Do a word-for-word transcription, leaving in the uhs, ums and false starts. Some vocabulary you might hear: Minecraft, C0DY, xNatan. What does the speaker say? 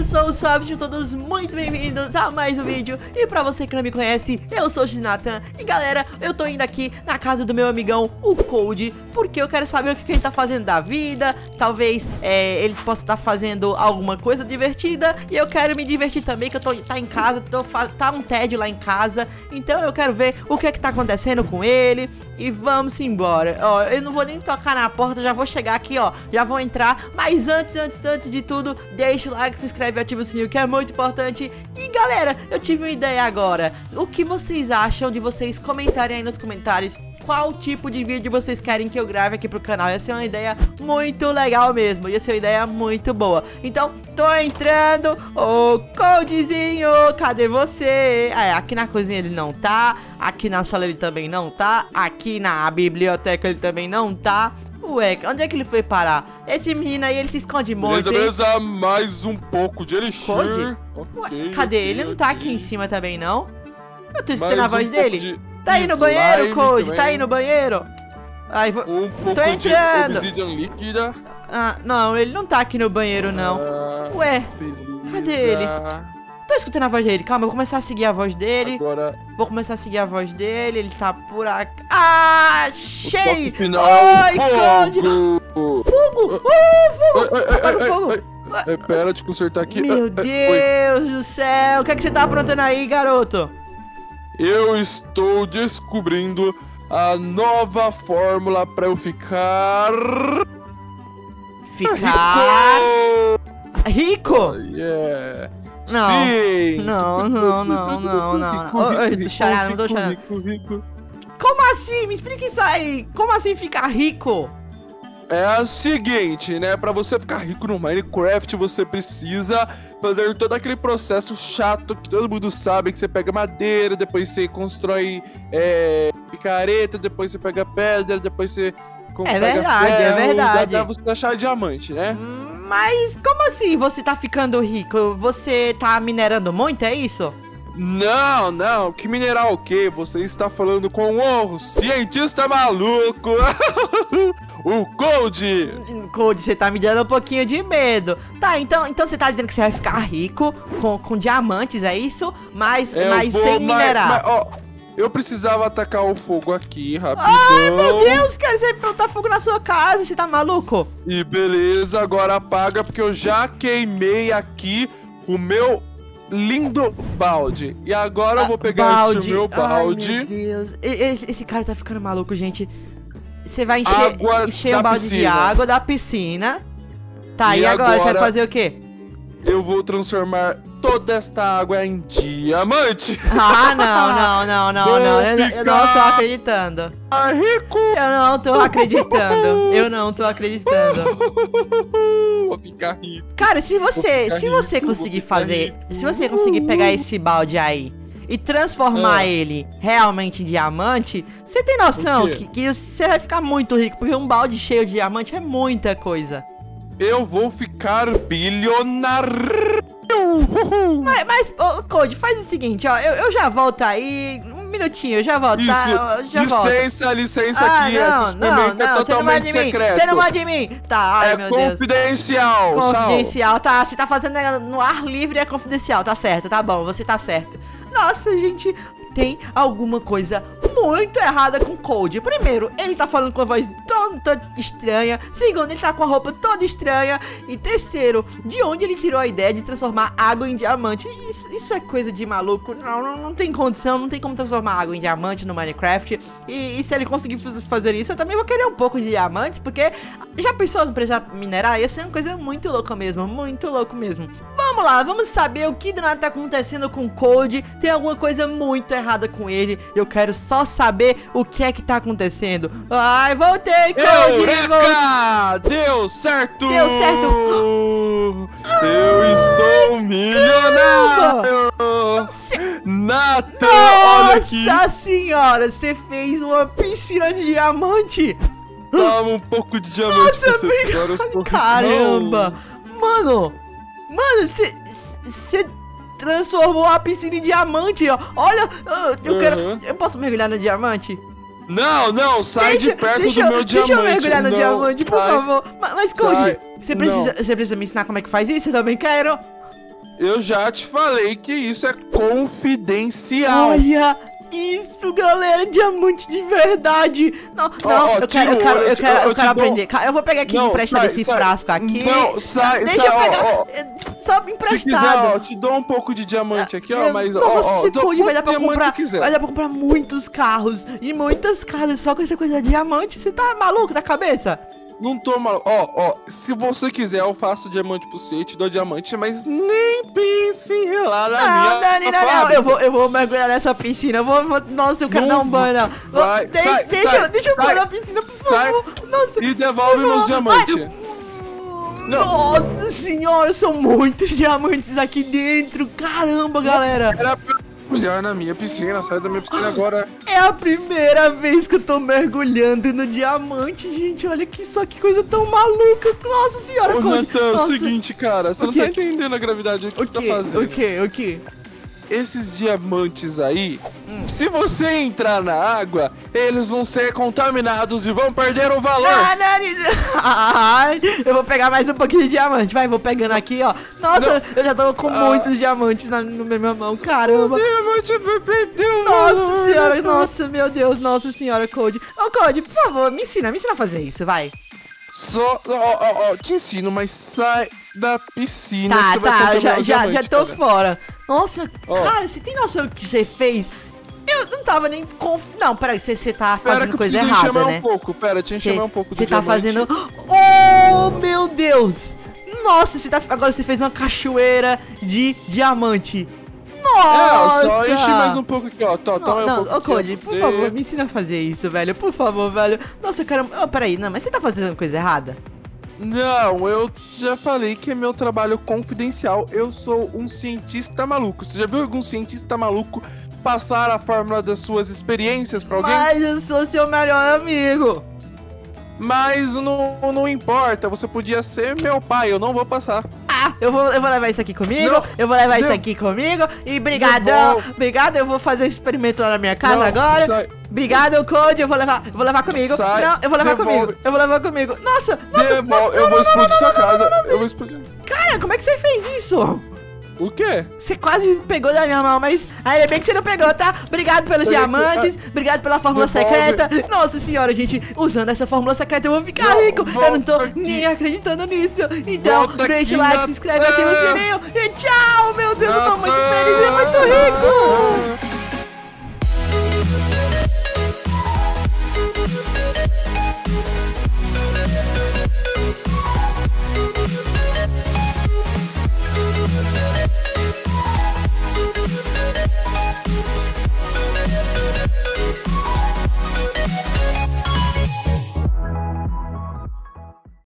pessoal, sejam todos muito bem-vindos a mais um vídeo. E pra você que não me conhece, eu sou o xNatan. E galera, eu tô indo aqui na casa do meu amigão, o C zero D Y, porque eu quero saber o que, que ele tá fazendo da vida. Talvez é, ele possa estar tá fazendo alguma coisa divertida. E eu quero me divertir também, que eu tô tá em casa, tô, tá um tédio lá em casa. Então eu quero ver o que é que tá acontecendo com ele. E vamos embora. Ó, eu não vou nem tocar na porta, já vou chegar aqui, ó. Já vou entrar, mas antes, antes, antes de tudo, deixa o like, se inscreve e ativa o sininho, que é muito importante. E galera, eu tive uma ideia agora. O que vocês acham de vocês comentarem aí nos comentários qual tipo de vídeo vocês querem que eu grave aqui pro canal? Ia ser uma ideia muito legal mesmo, ia ser uma ideia muito boa. Então, tô entrando. Ô, Coldzinho, cadê você? Ah, é, aqui na cozinha ele não tá, aqui na sala ele também não tá, aqui na biblioteca ele também não tá. Ué, onde é que ele foi parar? Esse menino aí, ele se esconde muito. Beleza, beleza, mais um pouco de elixir. Okay, cadê? Okay, ele não tá okay. Aqui em cima também, não? Eu tô escutando mais a voz um dele. De... Tá aí no banheiro, Code? Tá aí no banheiro? Ai, vou... Um pouco tô entrando. De obsidian líquida. Ah, não, ele não tá aqui no banheiro, não. Ah, ué, beleza. Cadê ele? Tô escutando a voz dele. Calma, eu vou começar a seguir a voz dele. Agora... Vou começar a seguir a voz dele. Ele tá por aqui. Ah, achei! Ai, Code! Fogo! Fogo! Uh, fogo! Apaga o fogo! Ai, pera, te consertar aqui. Meu Deus do céu! O que é que você tá aprontando aí, garoto? Eu estou descobrindo a nova fórmula pra eu ficar... Ficar... Rico? Rico? Yeah... Não. Sim. não, não, não, não, não, rico, não. Rico, eu tô chorando, rico, não tô chorando. Rico, rico. Como assim? Me explica isso aí. Como assim ficar rico? É o seguinte, né? Pra você ficar rico no Minecraft, você precisa fazer todo aquele processo chato que todo mundo sabe, que você pega madeira, depois você constrói é, picareta, depois você pega pedra, depois você... É verdade, ferro, é verdade. Dá pra você achar diamante, né? Hum. Mas como assim você tá ficando rico? Você tá minerando muito, é isso? Não, não. Que minerar o quê? Você está falando com o cientista maluco. O Code. Code, você tá me dando um pouquinho de medo. Tá, então, então você tá dizendo que você vai ficar rico com, com diamantes, é isso? Mas, é, mas vou, sem mas, minerar. Mas, ó, eu precisava atacar o fogo aqui, rapidão. Ai, meu Deus, cara, você vai botar fogo na sua casa, você tá maluco? E beleza, agora apaga, porque eu já queimei aqui o meu lindo balde. E agora ah, eu vou pegar balde. Esse meu balde. Ai, meu Deus, esse, esse cara tá ficando maluco, gente. Você vai encher, encher o balde piscina. de água da piscina. Tá, e, e agora, agora você vai fazer o quê? Eu vou transformar toda esta água em diamante. Ah, não, não, não, não, não. Eu, eu não tô acreditando. Ah, rico! Eu não tô acreditando. Eu não tô acreditando. Vou ficar rico. Cara, se você, se você rico, conseguir fazer, rico. se você conseguir pegar esse balde aí e transformar ah. ele realmente em diamante, você tem noção que, que você vai ficar muito rico, porque um balde cheio de diamante é muita coisa. Eu vou ficar bilionário. Mas, mas oh, Code, faz o seguinte, ó. Eu, eu já volto aí. Um minutinho, eu já volto. Isso. Tá, eu já licença, volto. licença ah, aqui. Não, essa experimenta não, não, é totalmente secreta. Você não manda de mim. Tá, ai, é meu confidencial. Deus. Confidencial. Sal. Tá, você tá fazendo no ar livre, é confidencial. Tá certo, tá bom, você tá certo. Nossa, gente, tem alguma coisa muito errada com o Code. Primeiro, ele tá falando com a voz toda estranha. Segundo, ele tá com a roupa toda estranha. E terceiro, de onde ele tirou a ideia de transformar água em diamante? Isso, isso é coisa de maluco. Não, não, não tem condição, não tem como transformar água em diamante no Minecraft. E, e se ele conseguir fazer isso, eu também vou querer um pouco de diamantes, porque já pensou no precisar minerar? Ia ser uma coisa muito louca mesmo, muito louco mesmo. Vamos lá, vamos saber o que do nada tá acontecendo com o Code. Tem alguma coisa muito errada com ele. Eu quero só saber o que é que tá acontecendo. Ai, voltei, Code! Eureka! Deu certo! Deu certo! Eu Ai, estou milionário! Natan, olha aqui! Nossa senhora, você fez uma piscina de diamante! Tava um pouco de diamante. Nossa, obrigado! Estou... Caramba! Não. Mano! Mano, você... transformou a piscina em diamante, ó. Olha, eu quero... Uhum. Eu posso mergulhar no diamante? Não, não, sai deixa, de perto do eu, meu deixa diamante. Deixa eu mergulhar no não, diamante, por sai, favor. Mas, Code, você precisa, você precisa me ensinar como é que faz isso? Eu também quero. Eu já te falei que isso é confidencial. Olha isso, galera, diamante de verdade. Não, oh, não, oh, eu, quero, eu quero, eu quero, eu, eu quero aprender. Dou... Eu vou pegar aqui, não, emprestar desse frasco aqui. Não, sai, deixa sai, eu pegar, ó, só emprestado. Se quiser, ó, te dou um pouco de diamante aqui, ó, mas... Nossa, ó, ó, vai dar pra comprar, vai dar pra comprar muitos carros e muitas casas só com essa coisa de diamante. Você tá maluco da cabeça? Não tô maluco. Ó, ó, se você quiser, eu faço diamante pro você, te dou diamante, mas nem pense em lá na não, minha não, não, não, eu vou, eu vou mergulhar nessa piscina, eu vou, vou nossa, eu quero não dar um banho, não. Vai, de, sai, deixa, sai, deixa eu pôr na piscina, por favor. Sai, nossa, e devolve meus diamantes. Nossa senhora, são muitos diamantes aqui dentro, caramba, galera. Era pra mergulhar na minha piscina, sai da minha piscina agora. É a primeira vez que eu tô mergulhando no diamante, gente. Olha que só que coisa tão maluca. Nossa senhora, ô, Natan, é o seguinte, cara, você okay. não tá entendendo a gravidade do que okay. você tá fazendo. Ok, ok. Esses diamantes aí, hum. se você entrar na água, eles vão ser contaminados e vão perder o valor. Não, não, não. Eu vou pegar mais um pouquinho de diamante, vai, vou pegando aqui, ó. Nossa, não. eu já tô com ah. muitos diamantes na, na minha mão, caramba. Os diamantes perderam o valor. Nossa senhora, nossa, meu Deus, nossa senhora, Cody. Ô, oh, Cody, por favor, me ensina, me ensina a fazer isso, vai. Só, ó, ó, ó, te ensino, mas sai da piscina. Tá, você tá, vai eu já, já, já tô cara. fora. Nossa, oh. cara, você tem noção do que você fez? Eu não tava nem conf... Não, peraí, você, você tá fazendo pera, coisa errada, né? Um pouco, pera, deixa eu enxergar um pouco. Você tá diamante. fazendo... Oh, meu Deus! Nossa, você tá... agora você fez uma cachoeira de diamante. Nossa! É, só enche mais um pouco aqui, ó. Tó, não, toma não, um pouco ô, Cody, por favor, me ensina a fazer isso, velho. Por favor, velho. Nossa, caramba... Oh, peraí, não, mas você tá fazendo coisa errada? Não, eu já falei que é meu trabalho confidencial. Eu sou um cientista maluco. Você já viu algum cientista maluco passar a fórmula das suas experiências pra alguém? Mas eu sou seu melhor amigo. Mas não, não importa, você podia ser meu pai, eu não vou passar. Ah, eu vou, eu vou levar isso aqui comigo, não, eu vou levar não, isso aqui comigo. E brigadão, obrigado, eu vou fazer esse experimento lá na minha casa não, agora sai. Obrigado, Cody, eu vou levar, eu vou levar comigo. Sai, não, eu vou levar devolve. comigo, eu vou levar comigo. Nossa, nossa, devolve. não, não, eu vou não, explodir não, sua não, casa. Não, não, não, não. Eu vou explodir. Cara, como é que você fez isso? O quê? Você quase pegou da minha mão, mas ainda bem que você não pegou, tá? Obrigado pelos Peguei. diamantes, obrigado pela fórmula Devolve. secreta. Nossa senhora, gente, usando essa fórmula secreta eu vou ficar não, rico. Eu não tô aqui. nem acreditando nisso. Então, volta deixa o like, na... se inscreve aqui no sininho. E tchau, meu Deus, eu tô muito feliz e muito rico.